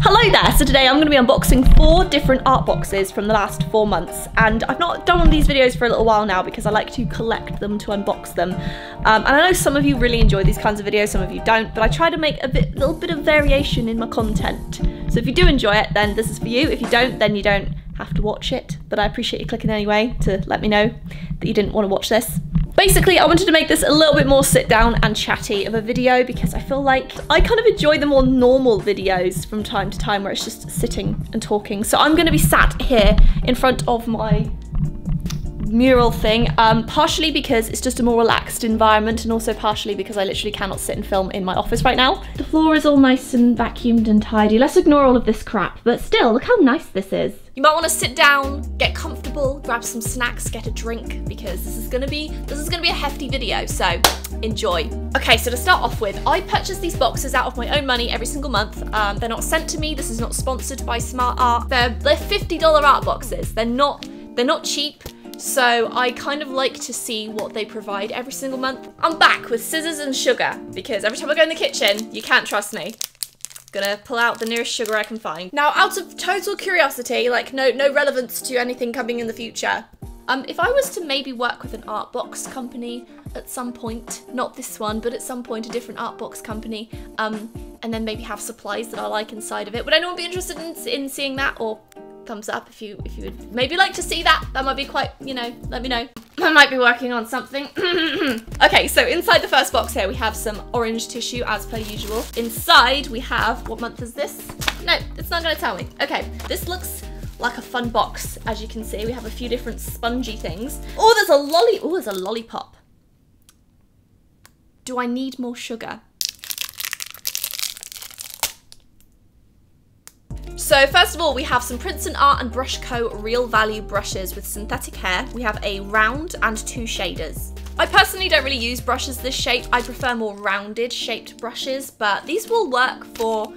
Hello there, so today I'm going to be unboxing 4 different art boxes from the last 4 months, and I've not done one of these videos for a little while now because I like to collect them to unbox them. And I know some of you really enjoy these kinds of videos, some of you don't, but I try to make a little bit of variation in my content. So if you do enjoy it, then this is for you. If you don't, then you don't have to watch it, but I appreciate you clicking anyway to let me know that you didn't want to watch this. Basically, I wanted to make this a little bit more sit down and chatty of a video because I feel like I kind of enjoy the more normal videos from time to time where it's just sitting and talking. So I'm going to be sat here in front of my mural thing, partially because it's just a more relaxed environment, and also partially because I literally cannot sit and film in my office right now. The floor is all nice and vacuumed and tidy. Let's ignore all of this crap, but still, look how nice this is. You might want to sit down, get comfortable, grab some snacks, get a drink, because this is gonna be a hefty video, so enjoy. Okay, so to start off with, I purchased these boxes out of my own money every single month. They're not sent to me, this is not sponsored by SmartArt. They're $50 art boxes. They're not cheap. So I kind of like to see what they provide every single month. I'm back with scissors and sugar because every time I go in the kitchen, you can't trust me. Gonna pull out the nearest sugar I can find. Now, out of total curiosity, like no relevance to anything coming in the future, if I was to maybe work with an art box company at some point, not this one, but at some point a different art box company, and then maybe have supplies that I like inside of it, would anyone be interested in seeing that? Or thumbs up if you would maybe like to see that. That might be quite, you know, let me know. I might be working on something. Okay, so inside the first box here we have some orange tissue as per usual. Inside we have, what month is this? No, it's not gonna tell me. Okay, this looks like a fun box. As you can see, we have a few different spongy things. Oh, there's a lollipop. Do I need more sugar? So first of all, we have some Princeton Art and Brush Co. Real Value brushes with synthetic hair. We have a round and 2 shaders. I personally don't really use brushes this shape. I prefer more rounded shaped brushes, but these will work for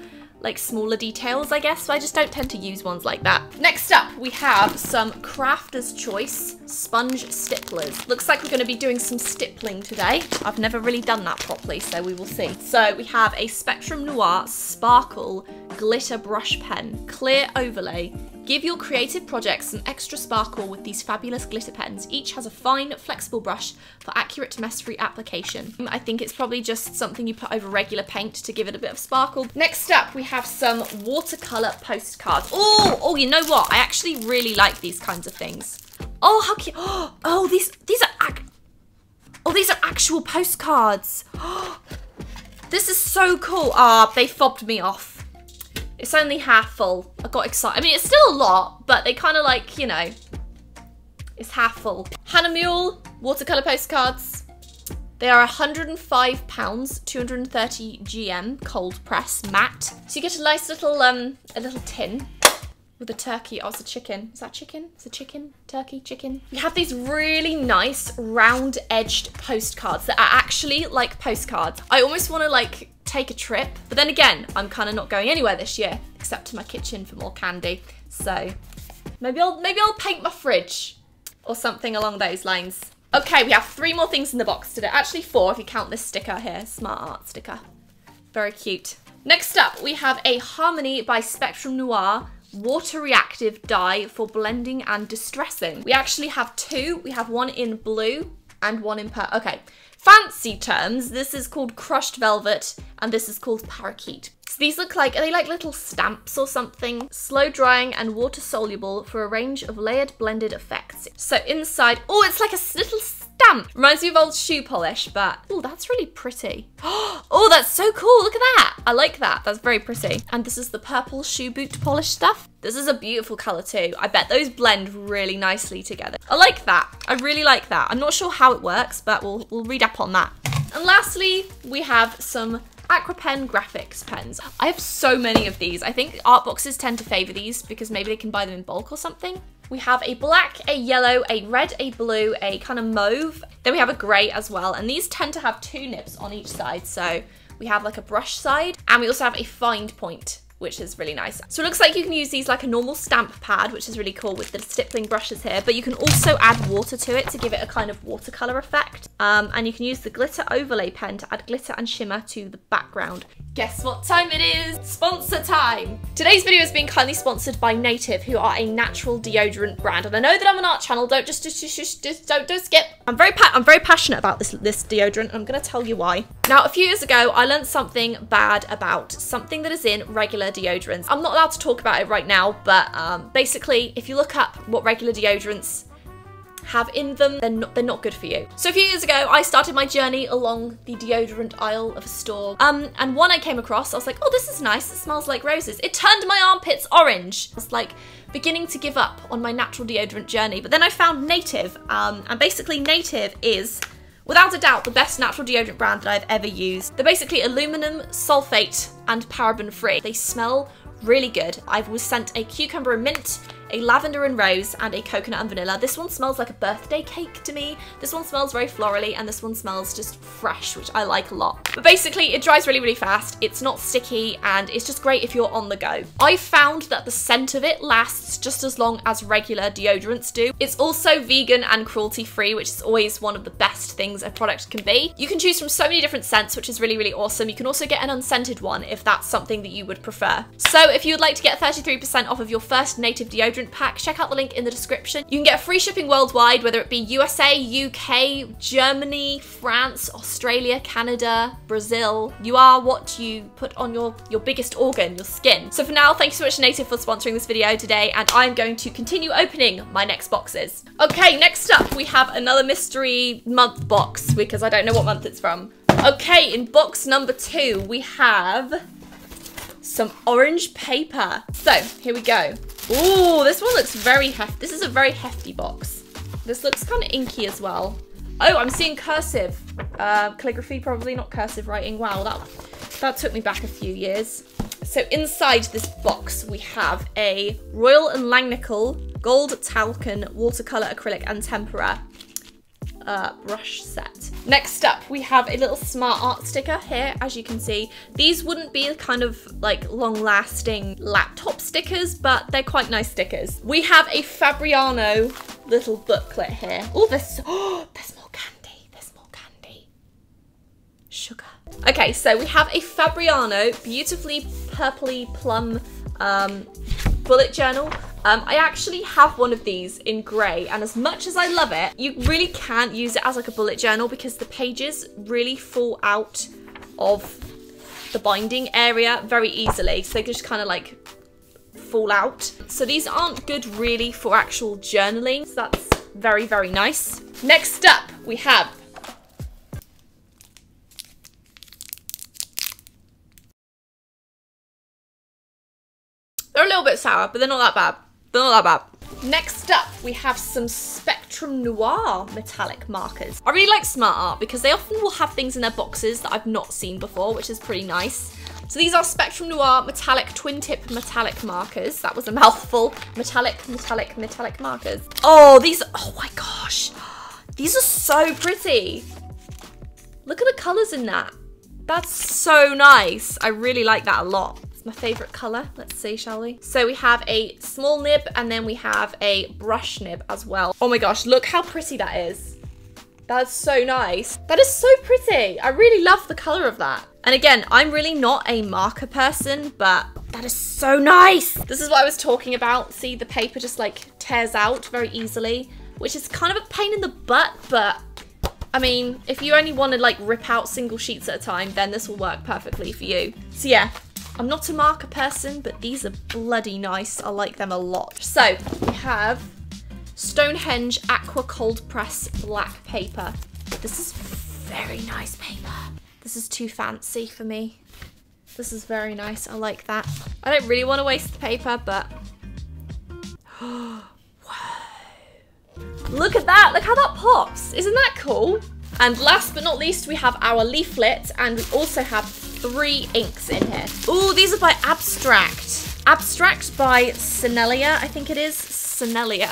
like smaller details, I guess. So I just don't tend to use ones like that. Next up, we have some Crafter's Choice sponge stipplers. Looks like we're gonna be doing some stippling today. I've never really done that properly, so we will see. So we have a Spectrum Noir Sparkle Glitter Brush Pen, Clear Overlay. Give your creative projects some extra sparkle with these fabulous glitter pens. Each has a fine, flexible brush for accurate mess-free application. I think it's probably just something you put over regular paint to give it a bit of sparkle. Next up, we have some watercolor postcards. Oh, you know what? I actually really like these kinds of things. Oh, how cute. Oh, these are actual postcards. Oh, this is so cool. Ah, they fobbed me off. It's only half full. I got excited. I mean, it's still a lot, but they kind of like, you know, it's half full. Hannah Mule watercolor postcards. They are £105, 230 GM cold press matte. So you get a nice little a little tin with a turkey. Oh, it's a chicken. Is that chicken? It's a chicken, turkey, chicken. You have these really nice round-edged postcards that are actually like postcards. I almost want to like take a trip, but then again, I'm kind of not going anywhere this year except to my kitchen for more candy, so maybe I'll paint my fridge or something along those lines. Okay, we have 3 more things in the box today, actually 4 if you count this sticker here, SmartArt sticker, very cute. Next up we have a Harmony by Spectrum Noir water reactive dye for blending and distressing. We actually have 2, we have one in blue and one in purple. Okay, fancy terms, this is called crushed velvet and this is called parakeet. So these look like, are they like little stamps or something? Slow drying and water soluble for a range of layered blended effects. So inside, oh, it's like a little stamp. Reminds me of old shoe polish, but oh, that's really pretty. Oh, that's so cool, look at that. I like that, that's very pretty. And this is the purple shoe boot polish stuff. This is a beautiful color too. I bet those blend really nicely together. I like that, I really like that. I'm not sure how it works, but we'll read up on that. And lastly, we have some AcroPen graphics pens. I have so many of these. I think art boxes tend to favor these because maybe they can buy them in bulk or something. We have a black, a yellow, a red, a blue, a kind of mauve. Then we have a gray as well. And these tend to have 2 nibs on each side. So we have like a brush side and we also have a find point, which is really nice. So it looks like you can use these like a normal stamp pad, which is really cool with the stippling brushes here, but you can also add water to it to give it a kind of watercolor effect. And you can use the glitter overlay pen to add glitter and shimmer to the background. Guess what time it is? Sponsor time! Today's video is being kindly sponsored by Native, who are a natural deodorant brand. And I know that I'm an art channel, don't just don't skip. I'm very passionate about this deodorant, and I'm gonna tell you why. Now, a few years ago, I learned something bad about something that is in regular deodorants. I'm not allowed to talk about it right now, but basically, if you look up what regular deodorants have in them, they're not good for you. So a few years ago, I started my journey along the deodorant aisle of a store. And one I came across, I was like, oh, this is nice, it smells like roses. It turned my armpits orange. I was like beginning to give up on my natural deodorant journey, but then I found Native. And basically Native is, without a doubt, the best natural deodorant brand that I've ever used. They're basically aluminum, sulfate, and paraben free. They smell really good. I was sent a cucumber and mint, a lavender and rose, and a coconut and vanilla. This one smells like a birthday cake to me. This one smells very florally, and this one smells just fresh, which I like a lot. But basically, it dries really, really fast. It's not sticky, and it's just great if you're on the go. I found that the scent of it lasts just as long as regular deodorants do. It's also vegan and cruelty-free, which is always one of the best things a product can be. You can choose from so many different scents, which is really, really awesome. You can also get an unscented one if that's something that you would prefer. So if you would like to get 33% off of your first Native deodorant pack, check out the link in the description. You can get free shipping worldwide, whether it be USA, UK, Germany, France, Australia, Canada, Brazil. You are what you put on your biggest organ, your skin. So for now, thank you so much to Native for sponsoring this video today, and I'm going to continue opening my next boxes. Okay, next up we have another mystery month box, because I don't know what month it's from. Okay, in box number 2 we have some orange paper. So here we go. Ooh, this one looks very hefty. This is a very hefty box. This looks kind of inky as well. Oh, I'm seeing cursive. Calligraphy, probably, not cursive writing. Wow, that took me back a few years. So inside this box, we have a Royal and Langnickel Gold Talcum Watercolour Acrylic and Tempera brush set. Next up, we have a little SmartArt sticker here, as you can see. These wouldn't be kind of like long-lasting laptop stickers, but they're quite nice stickers. We have a Fabriano little booklet here. Oh, there's more candy. There's more candy. Sugar. Okay, so we have a Fabriano beautifully purpley plum bullet journal. I actually have one of these in grey, and as much as I love it, you really can't use it as like a bullet journal because the pages really fall out of the binding area very easily, so they just kind of like fall out. So these aren't good really for actual journaling, so that's very, very nice. Next up we have a little bit sour, but they're not that bad. They're not that bad. Next up, we have some Spectrum Noir metallic markers. I really like SmartArt because they often will have things in their boxes that I've not seen before, which is pretty nice. So these are Spectrum Noir metallic twin tip metallic markers. That was a mouthful. Metallic markers. Oh, these, oh my gosh. These are so pretty. Look at the colors in that. That's so nice. I really like that a lot. My favorite color. Let's see, shall we? So we have a small nib, and then we have a brush nib as well. Oh my gosh, look how pretty that is. That's so nice. That is so pretty. I really love the color of that. And again, I'm really not a marker person, but that is so nice. This is what I was talking about. See, the paper just like tears out very easily, which is kind of a pain in the butt, but I mean, if you only want to like rip out single sheets at a time, then this will work perfectly for you. So yeah, I'm not a marker person, but these are bloody nice. I like them a lot. So we have Stonehenge Aqua Cold Press Black Paper. This is very nice paper. This is too fancy for me. This is very nice. I like that. I don't really want to waste the paper, but... Whoa. Look at that. Look how that pops. Isn't that cool? And last but not least, we have our leaflet, and we also have 3 inks in here. Oh, these are by Abstract. Abstract by Sennelier, I think it is. Sennelier.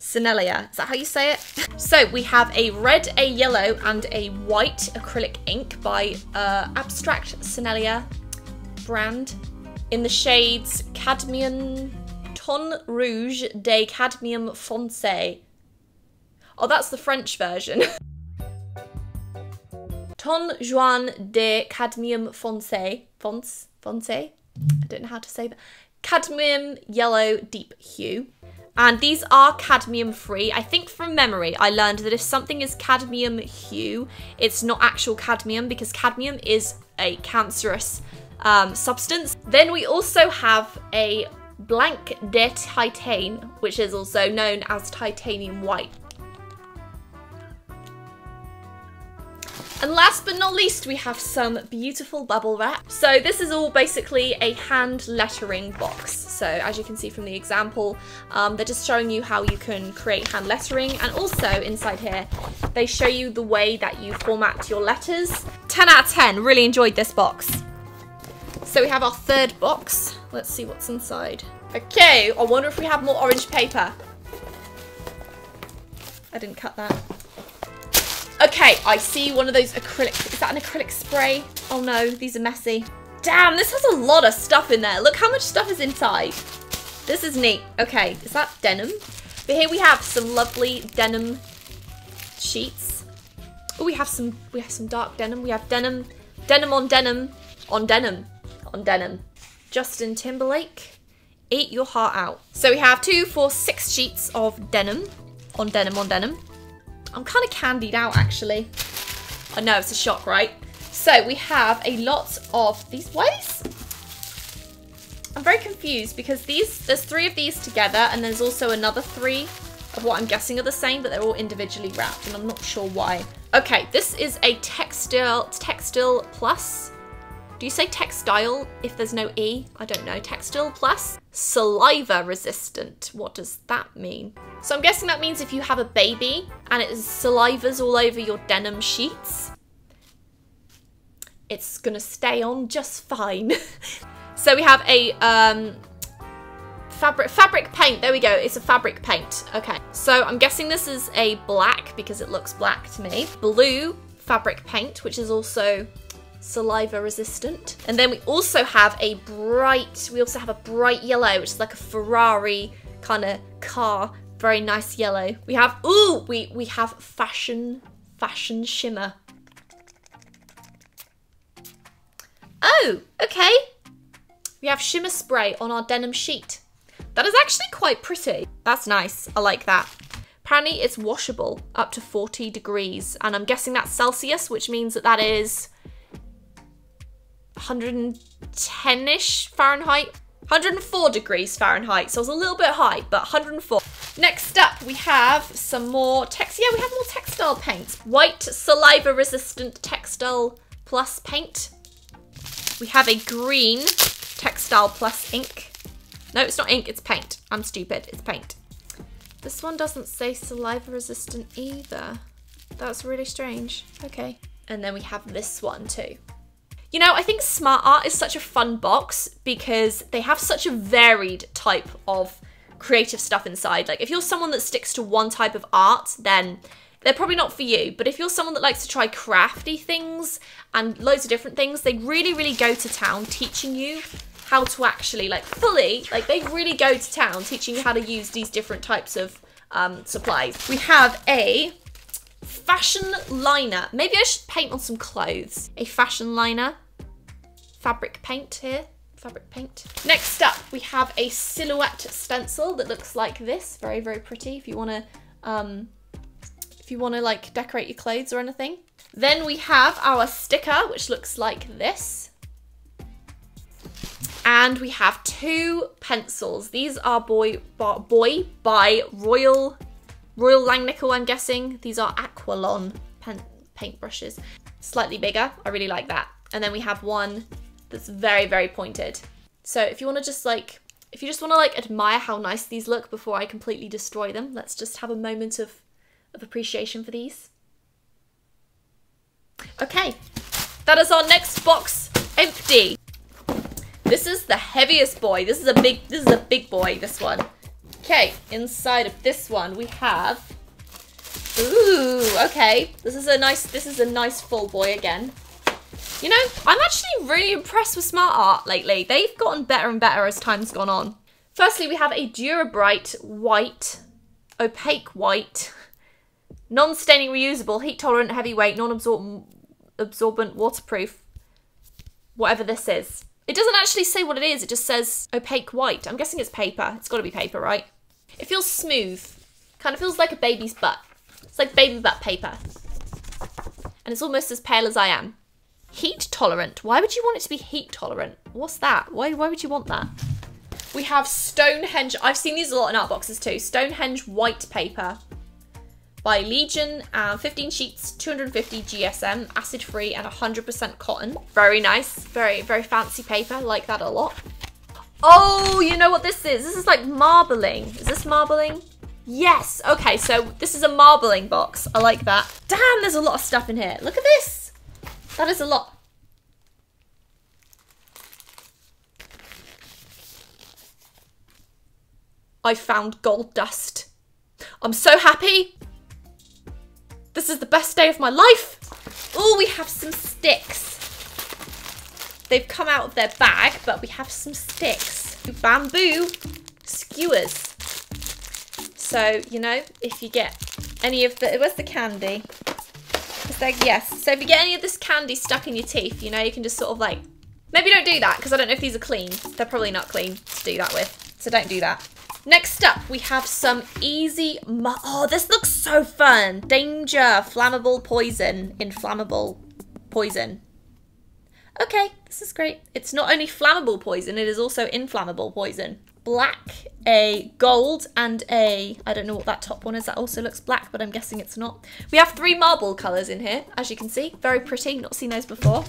Is that how you say it? So we have a red, a yellow, and a white acrylic ink by Abstract Sennelier brand in the shades Cadmium Ton Rouge de Cadmium Foncé. Oh, that's the French version. Ton Juan de Cadmium Fonce, I don't know how to say that, cadmium yellow deep hue. And these are cadmium free. I think from memory, I learned that if something is cadmium hue, it's not actual cadmium because cadmium is a cancerous substance. Then we also have a Blanc de Titane, which is also known as titanium white. And last but not least, we have some beautiful bubble wrap. So this is all basically a hand lettering box. So as you can see from the example, they're just showing you how you can create hand lettering. And also inside here, they show you the way that you format your letters. 10 out of 10, really enjoyed this box. So we have our third box. Let's see what's inside. Okay, I wonder if we have more orange paper. I didn't cut that. Okay, I see one of those acrylic, is that an acrylic spray? Oh no, these are messy. Damn, this has a lot of stuff in there. Look how much stuff is inside. This is neat. Okay, is that denim? But here we have some lovely denim sheets. Oh, we have some dark denim. We have denim on denim. Justin Timberlake, eat your heart out. So we have 2, 4, 6 sheets of denim on denim on denim. I'm kind of candied out, actually. I know, it's a shock, right? So we have a lot of these. Why are these? I'm very confused because there's 3 of these together and there's also another 3 of what I'm guessing are the same, but they're all individually wrapped and I'm not sure why. Okay, this is a textile plus. Do you say textile if there's no E? I don't know. Textile plus saliva resistant. What does that mean? So I'm guessing that means if you have a baby and it salivas all over your denim sheets, it's gonna stay on just fine. So we have a fabric paint. There we go. It's a fabric paint. Okay. So I'm guessing this is a black because it looks black to me. Blue fabric paint, which is also saliva resistant. And then we also have a bright yellow, which is like a Ferrari kind of car, very nice yellow. We have, ooh, we have fashion shimmer. Oh, okay. We have shimmer spray on our denim sheet. That is actually quite pretty. That's nice, I like that. Apparently it's washable up to 40 degrees, and I'm guessing that's Celsius, which means that that is 110-ish Fahrenheit, 104 degrees Fahrenheit, so it was a little bit high, but 104. Next up, we have some more textile paints. White saliva resistant textile plus paint. We have a green textile plus ink. No, it's not ink, it's paint. I'm stupid, it's paint. This one doesn't say saliva resistant either. That's really strange. Okay. And then we have this one too. You know, I think SmartArt is such a fun box because they have such a varied type of creative stuff inside. Like, if you're someone that sticks to one type of art, then they're probably not for you. But if you're someone that likes to try crafty things and loads of different things, they really, really go to town teaching you how to actually, like, fully, like, they really go to town teaching you how to use these different types of supplies. We have a fashion liner. Maybe I should paint on some clothes. A fashion liner. Fabric paint here. Fabric paint. Next up, we have a silhouette stencil that looks like this. Very, very pretty if you want to, like, decorate your clothes or anything. Then we have our sticker, which looks like this. And we have 2 pencils. These are Boy by Royal Langnickel, I'm guessing. These are Aqualon paintbrushes. Slightly bigger, I really like that. And then we have one that's very, very pointed. So if you wanna just like, if you just wanna like admire how nice these look before I completely destroy them, let's just have a moment of appreciation for these. Okay, that is our next box empty. This is the heaviest boy. This is a big boy, this one. Okay, inside of this one we have, ooh, okay, this is a nice full boy again. You know, I'm actually really impressed with SmartArt lately. They've gotten better and better as time's gone on. Firstly, we have a DuraBrite white, opaque white, non-staining, reusable, heat tolerant, heavyweight, non-absorbent, absorbent, waterproof, whatever this is. It doesn't actually say what it is, it just says opaque white. I'm guessing it's paper. It's got to be paper, right? It feels smooth. Kind of feels like a baby's butt. It's like baby butt paper. And it's almost as pale as I am. Heat tolerant. Why would you want it to be heat tolerant? What's that? Why would you want that? We have Stonehenge. I've seen these a lot in art boxes too. Stonehenge white paper by Legion. 15 sheets, 250 GSM, acid-free and 100% cotton. Very nice. Very, very fancy paper. Like that a lot. Oh, you know what this is? This is like marbling. Is this marbling? Yes. Okay, so this is a marbling box. I like that. Damn, there's a lot of stuff in here. Look at this. That is a lot. I found gold dust. I'm so happy. This is the best day of my life. Oh, we have some sticks. They've come out of their bag, but we have some sticks. Bamboo skewers. So, you know, if you get any of the, where's the candy? It's like, yes. So if you get any of this candy stuck in your teeth, you know, you can just sort of like, maybe don't do that because I don't know if these are clean. They're probably not clean to do that with. So don't do that. Next up, we have some easy, oh, this looks so fun. Danger, flammable poison, inflammable poison. Okay, this is great. It's not only flammable poison, it is also inflammable poison. Black, a gold, and a, I don't know what that top one is. That also looks black, but I'm guessing it's not. We have three marble colors in here, as you can see. Very pretty, not seen those before.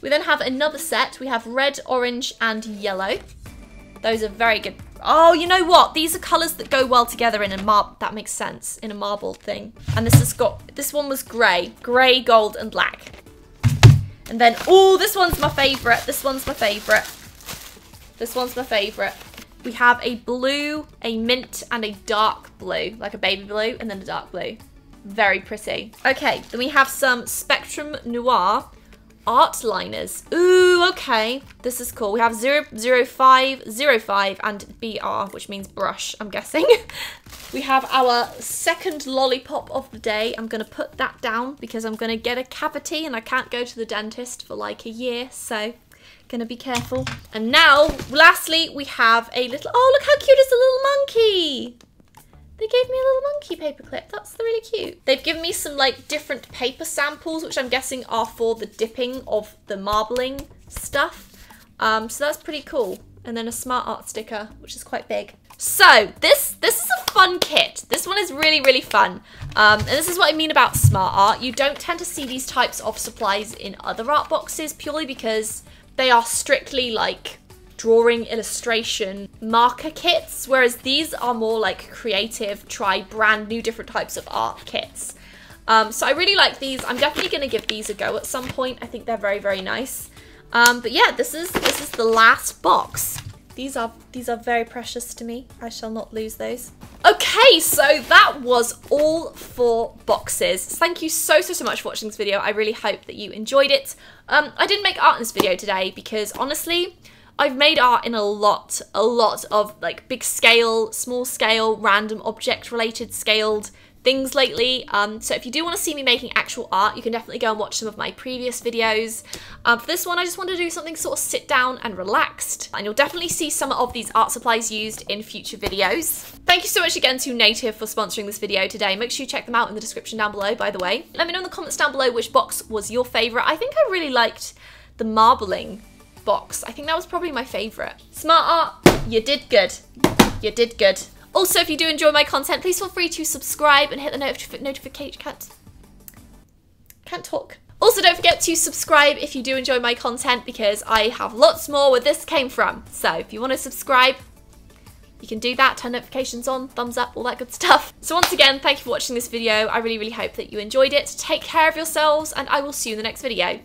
We then have another set. We have red, orange, and yellow. Those are very good. Oh, you know what? These are colours that go well together in a marble. That makes sense. In a marble thing. And this has got... This one was grey. Grey, gold and black. And then... Oh, this one's my favourite. This one's my favourite. This one's my favourite. We have a blue, a mint and a dark blue. Like a baby blue and then a dark blue. Very pretty. Okay, then we have some Spectrum Noir art liners. Ooh, okay. This is cool. We have 0, 0, 5, 0, 5 and BR, which means brush, I'm guessing. We have our second lollipop of the day. I'm going to put that down because I'm going to get a cavity and I can't go to the dentist for like a year. So going to be careful. And now, lastly, we have a little, oh, look how cute is the little monkey. They gave me a little monkey paperclip. That's really cute. They've given me some like different paper samples, which I'm guessing are for the dipping of the marbling stuff. So that's pretty cool. And then a SmartArt sticker, which is quite big. So this is a fun kit. This one is really, really fun. And this is what I mean about SmartArt. You don't tend to see these types of supplies in other art boxes purely because they are strictly like drawing, illustration, marker kits, whereas these are more like creative, try brand new different types of art kits. So I really like these. I'm definitely going to give these a go at some point. I think they're very, very nice. But yeah, this is the last box. These are very precious to me. I shall not lose those. Okay, so that was all 4 boxes. Thank you so much for watching this video. I really hope that you enjoyed it. I didn't make art in this video today because honestly, I've made art in a lot of like big scale, small scale, random object related scaled things lately. So if you do want to see me making actual art, you can definitely go and watch some of my previous videos. For this one, I just want to do something sort of sit down and relaxed. And you'll definitely see some of these art supplies used in future videos. Thank you so much again to Native for sponsoring this video today. Make sure you check them out in the description down below, by the way. Let me know in the comments down below which box was your favourite. I think I really liked the marbling box. I think that was probably my favourite. SmartArt, you did good. You did good. Also, if you do enjoy my content, please feel free to subscribe and hit the notification. Can't talk. Also, don't forget to subscribe if you do enjoy my content because I have lots more where this came from. So if you want to subscribe, you can do that. Turn notifications on, thumbs up, all that good stuff. So once again, thank you for watching this video. I really, really hope that you enjoyed it. Take care of yourselves and I will see you in the next video.